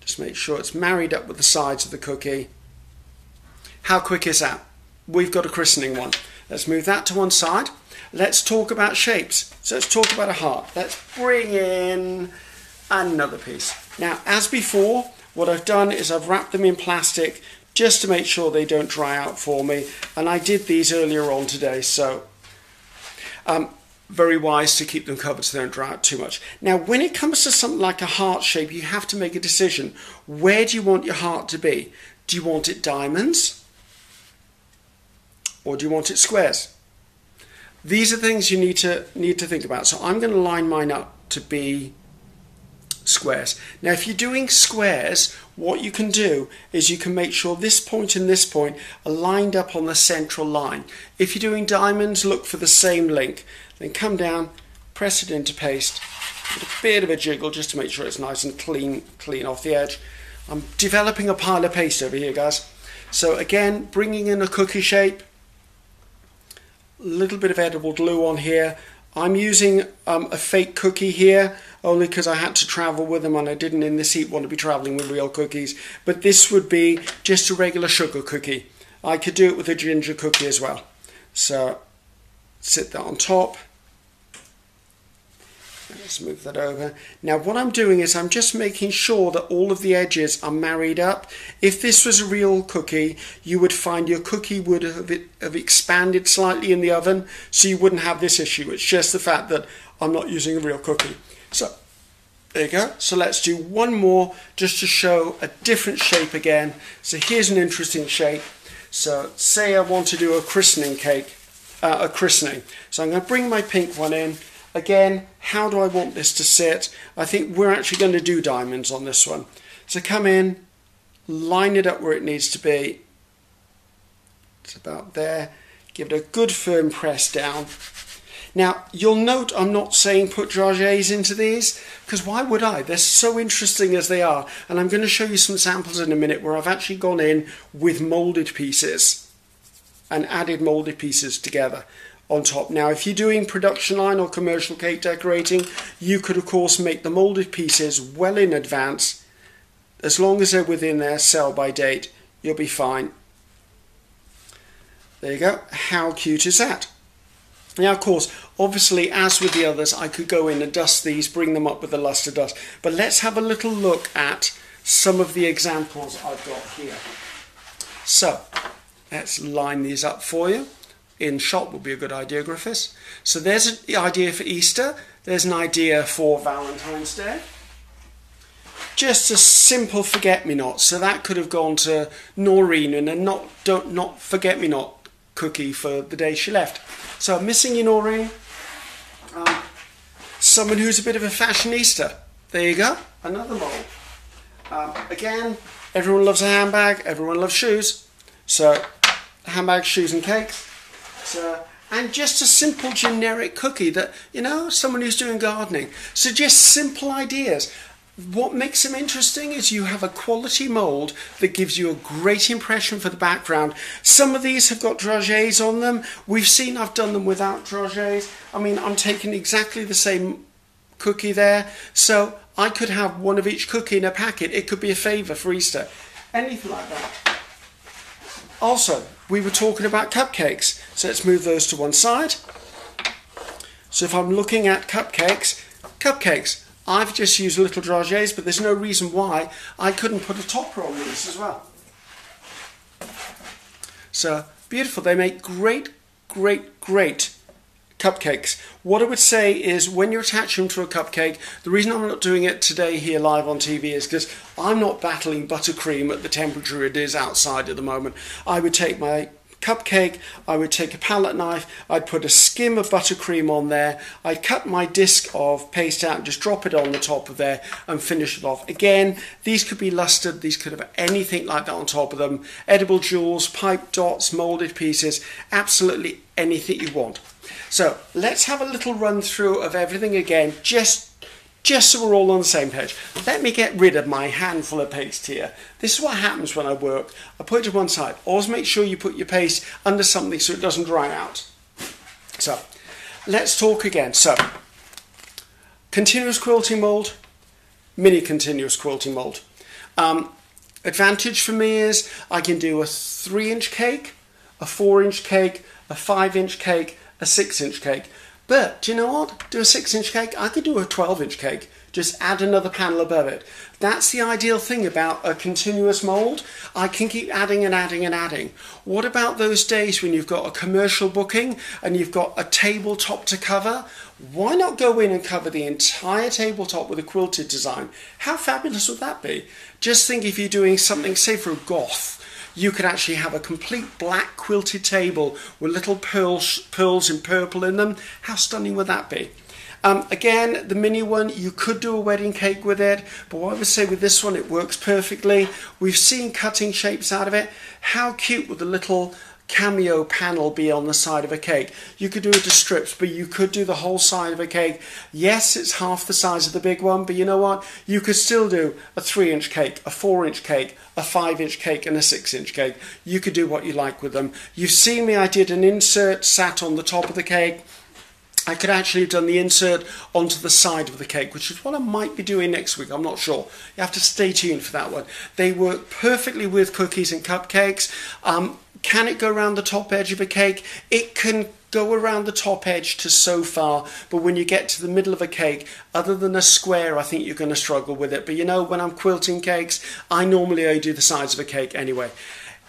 Just make sure it's married up with the sides of the cookie. How quick is that? We've got a christening one. Let's move that to one side. Let's talk about shapes. So let's talk about a heart. Let's bring in another piece. Now, as before, what I've done is I've wrapped them in plastic just to make sure they don't dry out for me. And I did these earlier on today, so um, very wise to keep them covered so they don't dry out too much. Now, when it comes to something like a heart shape, you have to make a decision. Where do you want your heart to be? Do you want it diamonds? Or do you want it squares? These are things you need to need to think about. So I'm going to line mine up to be squares. Now if you're doing squares, what you can do is you can make sure this point and this point are lined up on the central line. If you're doing diamonds, look for the same link, then come down, press it into paste, with a bit of a jiggle just to make sure it's nice and clean clean off the edge. I'm developing a pile of paste over here, guys. So again, bringing in a cookie shape, a little bit of edible glue on here. I'm using um, a fake cookie here only because I had to travel with them and I didn't in this heat want to be traveling with real cookies, but this would be just a regular sugar cookie. I could do it with a ginger cookie as well. So sit that on top. Let's move that over. Now what I'm doing is I'm just making sure that all of the edges are married up. If this was a real cookie, you would find your cookie would have, it, have expanded slightly in the oven, so you wouldn't have this issue. It's just the fact that I'm not using a real cookie. So there you go. So let's do one more just to show a different shape again. So here's an interesting shape. So say I want to do a christening cake, uh, a christening. So I'm going to bring my pink one in. Again, how do I want this to sit? I think we're actually going to do diamonds on this one. So come in, line it up where it needs to be. It's about there. Give it a good firm press down. Now, you'll note I'm not saying put jargets into these, because why would I? They're so interesting as they are. And I'm going to show you some samples in a minute where I've actually gone in with moulded pieces and added moulded pieces together on top. Now if you're doing production line or commercial cake decorating, you could of course make the molded pieces well in advance. As long as they're within their sell by date, you'll be fine. There you go. How cute is that? Now of course, obviously as with the others, I could go in and dust these, bring them up with the luster dust, but let's have a little look at some of the examples I've got here. So let's line these up for you. In shop would be a good idea, Griffiths. So there's an idea for Easter. There's an idea for Valentine's Day. Just a simple forget-me-not. So that could have gone to Noreen and a not don't not forget-me-not cookie for the day she left. So I'm missing you, Noreen. Um, someone who's a bit of a fashionista. There you go. Another mold. Um, again, everyone loves a handbag. Everyone loves shoes. So handbags, shoes, and cakes. Uh, and just a simple generic cookie that, you know, someone who's doing gardening. So just simple ideas. What makes them interesting is you have a quality mould that gives you a great impression for the background. Some of these have got dragées on them. We've seen I've done them without dragées. I mean, I'm taking exactly the same cookie there. So I could have one of each cookie in a packet. It could be a favour for Easter. Anything like that. Also, we were talking about cupcakes, so let's move those to one side. So if I'm looking at cupcakes, cupcakes, I've just used little dragées, but there's no reason why I couldn't put a topper on these as well. So beautiful, they make great, great, great cupcakes. What I would say is when you attach them to a cupcake, the reason I'm not doing it today here live on T V is because I'm not battling buttercream at the temperature it is outside at the moment. I would take my cupcake, I would take a palette knife, I'd put a skim of buttercream on there, I'd cut my disc of paste out and just drop it on the top of there and finish it off. Again, these could be lustered, these could have anything like that on top of them. Edible jewels, pipe dots, moulded pieces, absolutely anything you want. So let's have a little run through of everything again, just, just so we're all on the same page. Let me get rid of my handful of paste here. This is what happens when I work. I put it to one side. Always make sure you put your paste under something so it doesn't dry out. So let's talk again. So continuous quilting mould, mini continuous quilting mould. Um, advantage for me is I can do a three inch cake, a four inch cake, a five inch cake, a six inch cake. But do you know what? Do a six inch cake. I could do a twelve inch cake. Just add another panel above it. That's the ideal thing about a continuous mould. I can keep adding and adding and adding. What about those days when you've got a commercial booking and you've got a tabletop to cover? Why not go in and cover the entire tabletop with a quilted design? How fabulous would that be? Just think if you're doing something, say for a goth, you could actually have a complete black quilted table with little pearls, pearls in purple in them. How stunning would that be? Um, again, the mini one, you could do a wedding cake with it, but what I would say with this one, it works perfectly. We've seen cutting shapes out of it. How cute would the little cameo panel be on the side of a cake? You could do it to strips, but you could do the whole side of a cake. Yes, it's half the size of the big one, but you know what? You could still do a three inch cake, a four inch cake, a five inch cake, and a six inch cake. You could do what you like with them. You've seen me, I did an insert sat on the top of the cake. I could actually have done the insert onto the side of the cake, which is what I might be doing next week. I'm not sure. You have to stay tuned for that one. They work perfectly with cookies and cupcakes. Um, can it go around the top edge of a cake? It can go around the top edge to so far, but when you get to the middle of a cake, other than a square, I think you're going to struggle with it. But you know, when I'm quilting cakes, I normally only do the sides of a cake anyway.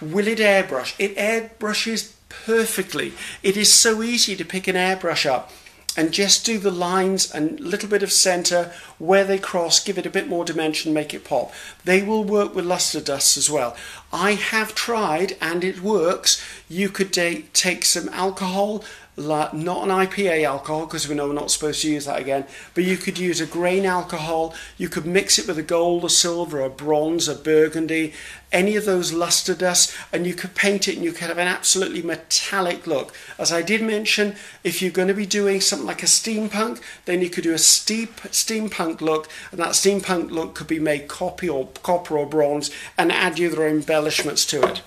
Will it airbrush? It airbrushes perfectly. It is so easy to pick an airbrush up and just do the lines and a little bit of center where they cross, give it a bit more dimension, make it pop. They will work with luster dust as well. I have tried and it works. You could take some alcohol, not an I P A alcohol, because we know we're not supposed to use that again, but you could use a grain alcohol. You could mix it with a gold or silver or bronze or burgundy, any of those luster dusts, and you could paint it and you could have an absolutely metallic look. As I did mention, if you're going to be doing something like a steampunk, then you could do a steep steampunk look, and that steampunk look could be made copy or copper or bronze and add your embellishments to it.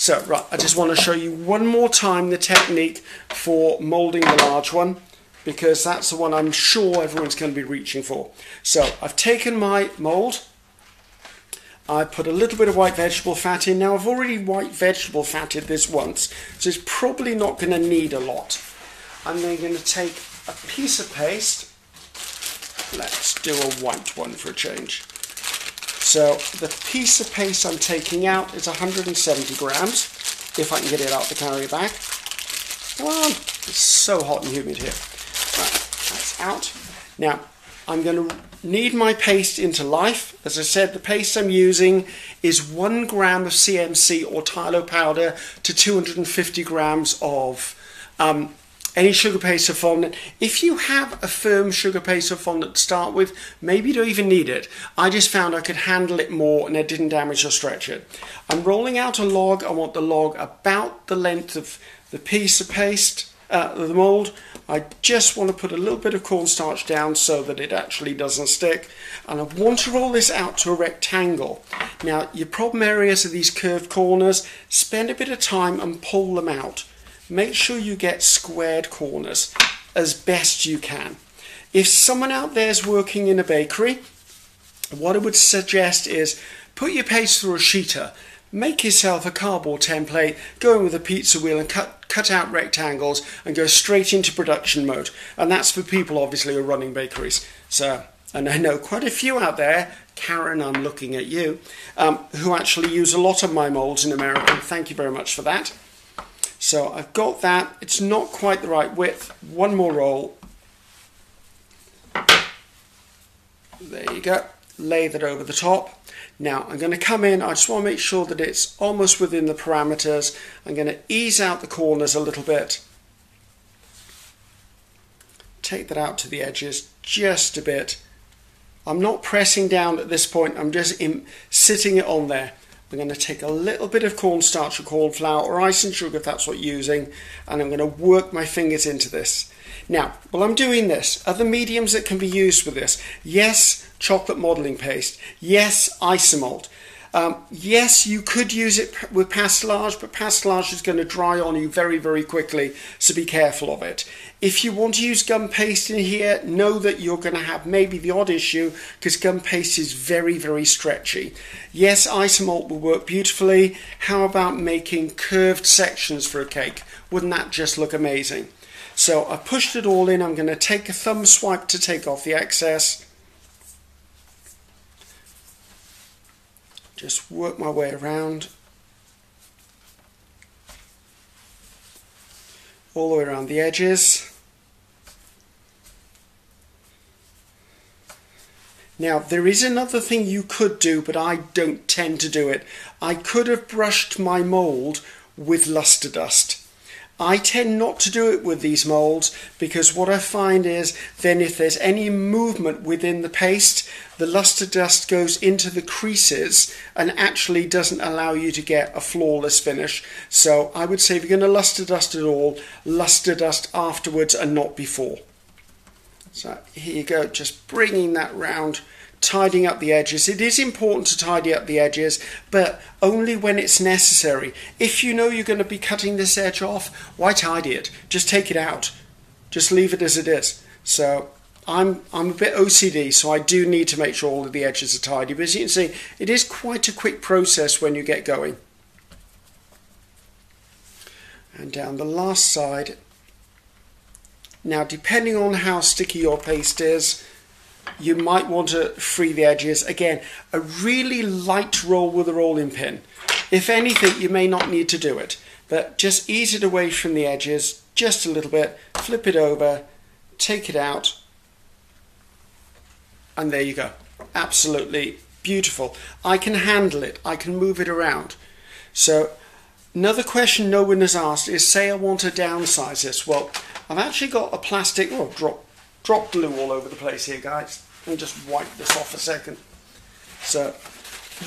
So, right, I just want to show you one more time the technique for moulding the large one, because that's the one I'm sure everyone's going to be reaching for. So, I've taken my mould. I put a little bit of white vegetable fat in. Now, I've already white vegetable fatted this once, so it's probably not going to need a lot. I'm then going to take a piece of paste. Let's do a white one for a change. So the piece of paste I'm taking out is one hundred seventy grams, if I can get it out the carrier bag. Come on, it's so hot and humid here. Right, that's out. Now, I'm going to knead my paste into life. As I said, the paste I'm using is one gram of C M C or Tylose powder to two hundred fifty grams of um, any sugar paste or fondant. If you have a firm sugar paste or fondant to start with, maybe you don't even need it. I just found I could handle it more and it didn't damage or stretch it. I'm rolling out a log. I want the log about the length of the piece of paste, uh, the mould. I just want to put a little bit of cornstarch down so that it actually doesn't stick. And I want to roll this out to a rectangle. Now, your problem areas are these curved corners. Spend a bit of time and pull them out. Make sure you get squared corners as best you can. If someone out there is working in a bakery, what I would suggest is put your paste through a sheeter, make yourself a cardboard template, go in with a pizza wheel and cut, cut out rectangles and go straight into production mode. And that's for people obviously who are running bakeries. So, and I know quite a few out there, Karen, I'm looking at you, um, who actually use a lot of my molds in America. Thank you very much for that. So I've got that. It's not quite the right width. One more roll. There you go. Lay that over the top. Now I'm going to come in. I just want to make sure that it's almost within the parameters. I'm going to ease out the corners a little bit. Take that out to the edges just a bit. I'm not pressing down at this point. I'm just sitting it on there. I'm going to take a little bit of cornstarch or corn flour or icing sugar if that's what you're using, and I'm going to work my fingers into this. Now, while I'm doing this, other mediums that can be used for this. Yes, chocolate modelling paste. Yes, isomalt. Um, yes, you could use it with pastellage, but pastellage is going to dry on you very, very quickly, so be careful of it. If you want to use gum paste in here, know that you're going to have maybe the odd issue because gum paste is very, very stretchy. Yes, isomalt will work beautifully. How about making curved sections for a cake? Wouldn't that just look amazing? So I pushed it all in. I'm going to take a thumb swipe to take off the excess. Just work my way around, all the way around the edges. Now, there is another thing you could do, but I don't tend to do it. I could have brushed my mould with luster dust. I tend not to do it with these molds because what I find is then if there's any movement within the paste, the luster dust goes into the creases and actually doesn't allow you to get a flawless finish. So I would say if you're going to luster dust at all, luster dust afterwards and not before. So here you go, just bringing that round, tidying up the edges. It is important to tidy up the edges, but only when it's necessary. If you know you're going to be cutting this edge off, why tidy it? Just take it out. Just leave it as it is. So I'm, I'm a bit O C D, so I do need to make sure all of the edges are tidy. But as you can see, it is quite a quick process when you get going. And down the last side. Now, depending on how sticky your paste is, you might want to free the edges. Again, a really light roll with a rolling pin. If anything, you may not need to do it, but just ease it away from the edges just a little bit, flip it over, take it out, and there you go. Absolutely beautiful. I can handle it. I can move it around. So another question no one has asked is, say I want to downsize this. Well, I've actually got a plastic, oh, drop Drop glue all over the place here, guys. Let me just wipe this off a second. So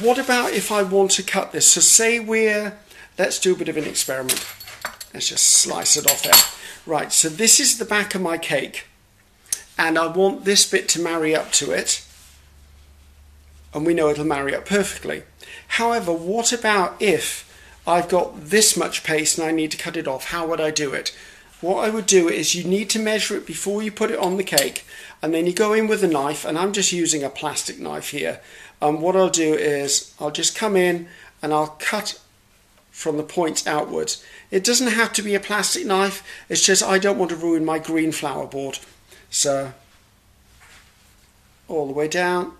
what about if I want to cut this? So say we're, let's do a bit of an experiment. Let's just slice it off there. Right, so this is the back of my cake. And I want this bit to marry up to it. And we know it'll marry up perfectly. However, what about if I've got this much paste and I need to cut it off? How would I do it? What I would do is you need to measure it before you put it on the cake, and then you go in with a knife, and I'm just using a plastic knife here. And um, what I'll do is I'll just come in and I'll cut from the points outwards. It doesn't have to be a plastic knife, it's just I don't want to ruin my green flower board. So all the way down.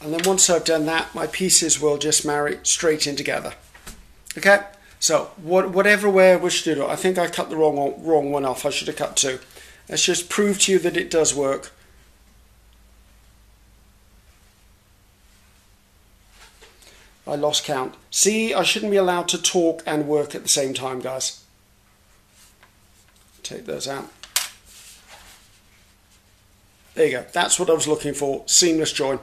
And then once I've done that, my pieces will just marry straight in together. Okay, so what, whatever way I wish to do it, I think I cut the wrong, wrong one off. I should have cut two. Let's just prove to you that it does work. I lost count. See, I shouldn't be allowed to talk and work at the same time, guys. Take those out. There you go. That's what I was looking for. Seamless join.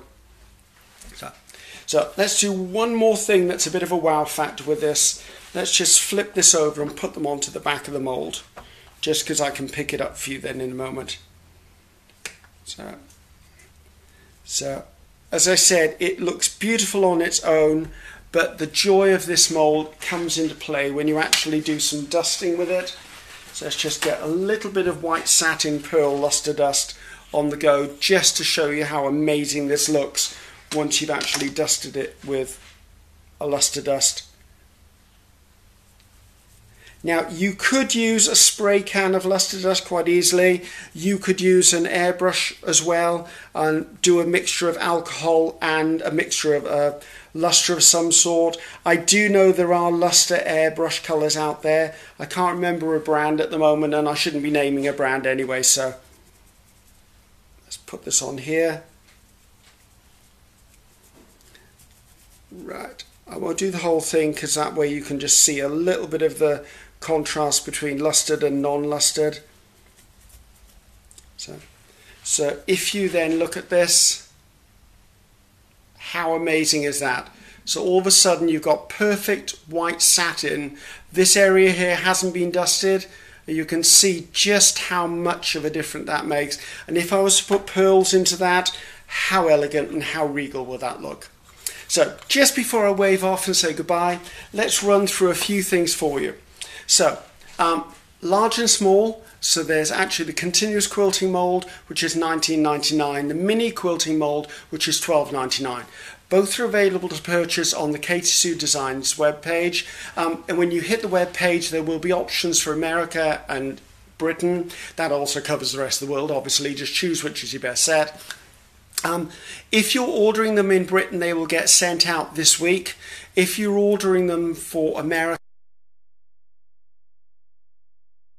So let's do one more thing that's a bit of a wow factor with this. Let's just flip this over and put them onto the back of the mold, just because I can pick it up for you then in a moment. So, so as I said, it looks beautiful on its own, but the joy of this mold comes into play when you actually do some dusting with it. So let's just get a little bit of white satin pearl luster dust on the go, just to show you how amazing this looks once you've actually dusted it with a luster dust. Now, you could use a spray can of luster dust quite easily. You could use an airbrush as well and do a mixture of alcohol and a mixture of uh, luster of some sort. I do know there are luster airbrush colors out there. I can't remember a brand at the moment, and I shouldn't be naming a brand anyway, so let's put this on here. Right, I won't do the whole thing because that way you can just see a little bit of the contrast between lustered and non-lustered. So, so if you then look at this, how amazing is that? So all of a sudden you've got perfect white satin. This area here hasn't been dusted. You can see just how much of a difference that makes. And if I was to put pearls into that, how elegant and how regal would that look? So just before I wave off and say goodbye, let's run through a few things for you. So um, large and small. So there's actually the continuous quilting mold, which is nineteen ninety-nine, the mini quilting mold, which is twelve ninety-nine. Both are available to purchase on the Katy Sue Designs webpage. Um, and when you hit the webpage, there will be options for America and Britain. That also covers the rest of the world, obviously. Just choose which is your best set. Um, if you're ordering them in Britain, they will get sent out this week. If you're ordering them for America,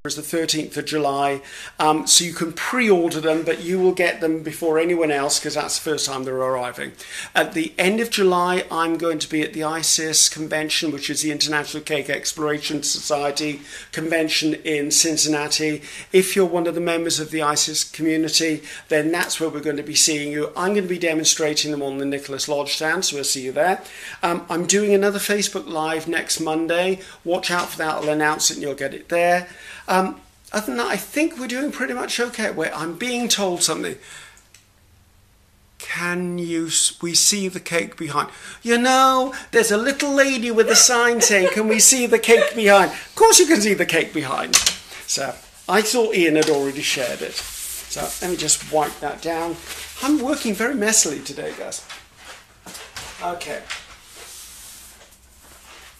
was the thirteenth of July. Um, so you can pre-order them, but you will get them before anyone else because that's the first time they're arriving. At the end of July, I'm going to be at the I C E S convention, which is the International Cake Exploration Society convention in Cincinnati. If you're one of the members of the I C E S community, then that's where we're going to be seeing you. I'm going to be demonstrating them on the Nicholas Lodge stand, so we'll see you there. Um, I'm doing another Facebook Live next Monday. Watch out for that. I'll announce it and you'll get it there. Um, other than that, I think we're doing pretty much okay. Wait, I'm being told something. Can you, we see the cake behind? You know, there's a little lady with a sign saying, can we see the cake behind? Of course you can see the cake behind. So I thought Ian had already shared it. So let me just wipe that down. I'm working very messily today, guys. Okay.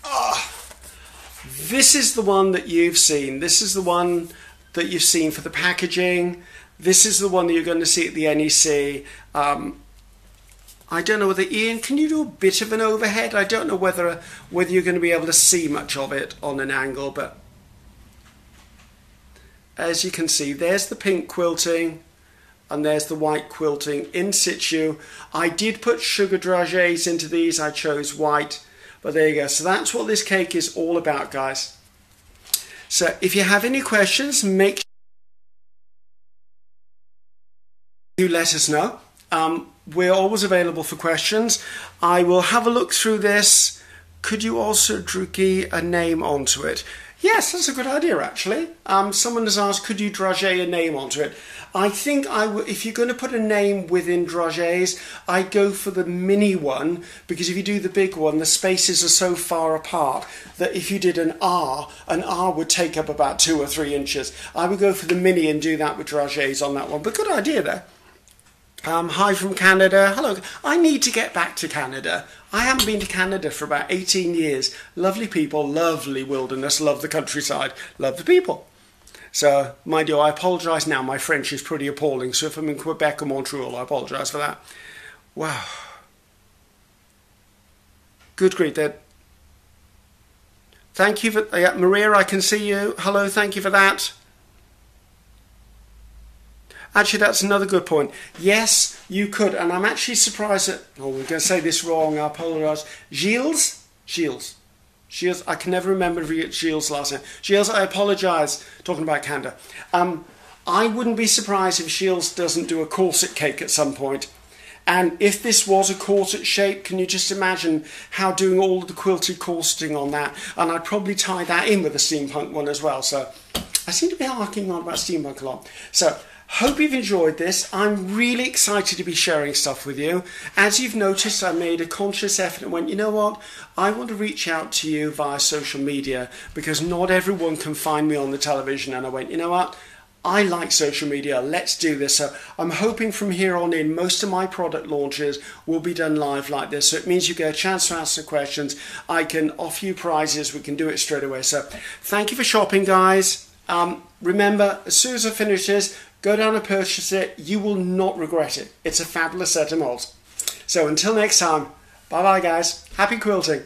Oh, this is the one that you've seen. This is the one that you've seen for the packaging. This is the one that you're going to see at the N E C. Um, I don't know whether, Ian, can you do a bit of an overhead? I don't know whether, whether you're going to be able to see much of it on an angle, but as you can see, there's the pink quilting and there's the white quilting in situ. I did put sugar dragées into these. I chose white. But there you go. So that's what this cake is all about, guys. So if you have any questions, make sure you let us know. Um, we're always available for questions. I will have a look through this. Could you also drukey a name onto it? Yes, that's a good idea, actually. Um, someone has asked, could you dragé a name onto it? I think I w if you're going to put a name within dragées, I go for the mini one, because if you do the big one, the spaces are so far apart that if you did an R, an R would take up about two or three inches. I would go for the mini and do that with dragées on that one. But good idea there. Um, hi from Canada. Hello. I need to get back to Canada. I haven't been to Canada for about eighteen years. Lovely people, lovely wilderness, love the countryside, love the people. So, mind you, I apologise now. My French is pretty appalling. So if I'm in Quebec or Montreal, I apologise for that. Wow. Good greet there. Thank you for... Yeah, Maria, I can see you. Hello, thank you for that. Actually, that's another good point. Yes, you could. And I'm actually surprised that... Oh, we're going to say this wrong. I apologise. Gilles? Gilles. Gilles. I can never remember Gilles' last name. Gilles, I apologise. Talking about Canada. Um, I wouldn't be surprised if Gilles doesn't do a corset cake at some point. And if this was a corset shape, can you just imagine how doing all the quilted corseting on that? And I'd probably tie that in with a steampunk one as well. So I seem to be harking on about steampunk a lot. So... Hope you've enjoyed this. I'm really excited to be sharing stuff with you. As you've noticed, I made a conscious effort and went, you know what? I want to reach out to you via social media because not everyone can find me on the television. And I went, you know what? I like social media. Let's do this. So I'm hoping from here on in, most of my product launches will be done live like this. So it means you get a chance to ask the questions. I can offer you prizes. We can do it straight away. So thank you for shopping, guys. Um, remember, as soon as I finish this, go down and purchase it. You will not regret it. It's a fabulous set of molds. So until next time, bye-bye, guys. Happy quilting.